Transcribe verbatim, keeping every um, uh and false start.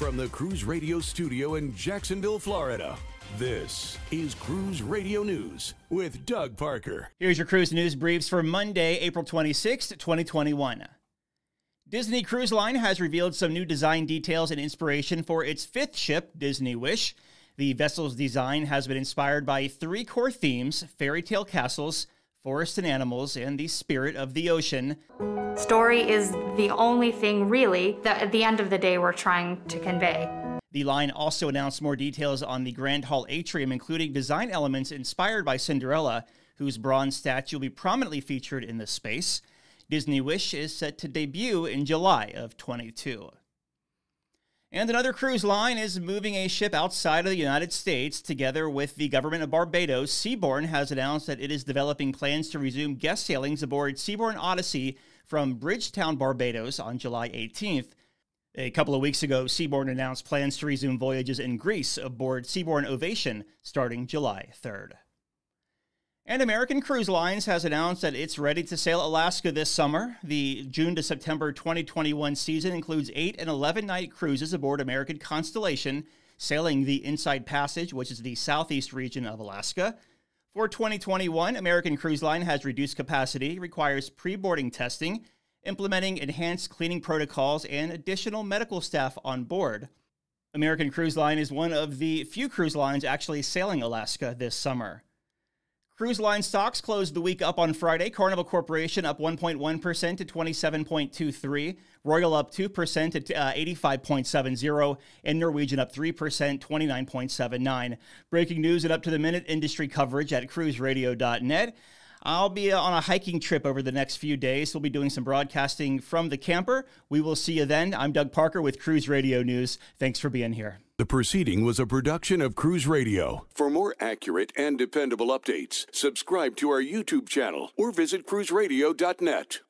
From the Cruise Radio Studio in Jacksonville, Florida, this is Cruise Radio News with Doug Parker. Here's your Cruise News Briefs for Monday, April twenty-sixth, twenty twenty-one. Disney Cruise Line has revealed some new design details and inspiration for its fifth ship, Disney Wish. The vessel's design has been inspired by three core themes: fairy tale castles, forests and animals, and the spirit of the ocean. Story is the only thing, really, that at the end of the day we're trying to convey. The line also announced more details on the Grand Hall atrium, including design elements inspired by Cinderella, whose bronze statue will be prominently featured in this space. Disney Wish is set to debut in July of twenty-two. And another cruise line is moving a ship outside of the United States. Together with the government of Barbados, Seabourn has announced that it is developing plans to resume guest sailings aboard Seabourn Odyssey from Bridgetown, Barbados on July eighteenth. A couple of weeks ago, Seabourn announced plans to resume voyages in Greece aboard Seabourn Ovation starting July third. And American Cruise Lines has announced that it's ready to sail Alaska this summer. The June to September twenty twenty-one season includes eight and eleven night cruises aboard American Constellation, sailing the Inside Passage, which is the southeast region of Alaska. For twenty twenty-one, American Cruise Line has reduced capacity, requires pre-boarding testing, implementing enhanced cleaning protocols, and additional medical staff on board. American Cruise Line is one of the few cruise lines actually sailing Alaska this summer. Cruise line stocks closed the week up on Friday. Carnival Corporation up one point one percent to twenty-seven point two three. Royal up two percent to uh, eighty-five point seven zero. And Norwegian up three percent, twenty-nine point seven nine. Breaking news and up-to-the-minute industry coverage at cruise radio dot net. I'll be on a hiking trip over the next few days. We'll be doing some broadcasting from the camper. We will see you then. I'm Doug Parker with Cruise Radio News. Thanks for being here. The proceeding was a production of Cruise Radio. For more accurate and dependable updates, subscribe to our YouTube channel or visit cruise radio dot net.